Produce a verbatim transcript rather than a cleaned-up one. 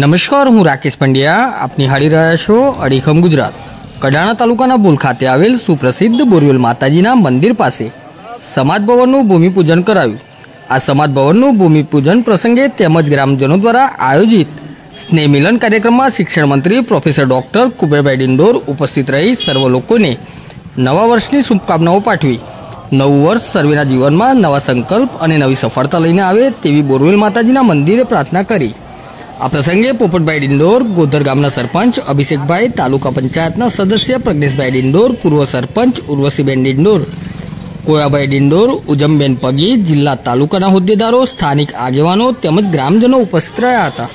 નમસ્કાર, હું રાકેશ પંડિયા આપની હારી રહ્યા છો અડિખમ ગુજરાત। કડાણા તાલુકાના બોલ ખાતે આવેલ સુપ્રસિદ્ધ બોરવેલ માતાજીના મંદિર પાસે સમાજ ભવનનું ભૂમિપૂજન કરાયું। આ સમાજ ભવનનું ભૂમિપૂજન પ્રસંગે તેમજ ગ્રામજનો દ્વારા આયોજિત સ્નેહ મિલન કાર્યક્રમમાં શિક્ષણ મંત્રી પ્રોફેસર ડોક્ટર કુબેરભાઈ ડિંડોર ઉપસ્થિત રહી સર્વ લોકોને નવા વર્ષની શુભકામનાઓ પાઠવી। નવું વર્ષ સર્વેના જીવનમાં નવા સંકલ્પ અને નવી સફળતા લઈને આવે તેવી બોરવેલ માતાજીના મંદિરે પ્રાર્થના કરી। આ પ્રસંગે પોપટ ભાઈ ડિંડોર, गोधर ગામના સરપંચ અભિષેક ભાઈ, તાલુકા પંચાયતના સદસ્ય પ્રજ્ઞા डिंडोर, પૂર્વ સરપંચ ઉર્વशी बेन डिंडोर, कोया भाई डिंडोर, ઉજમબેન પગી, જિલ્લા તાલુકાના હોદ્દેદારો, સ્થાનિક આગેવાનો તેમજ ગ્રામજનો ઉપસ્થિત રહ્યા હતા।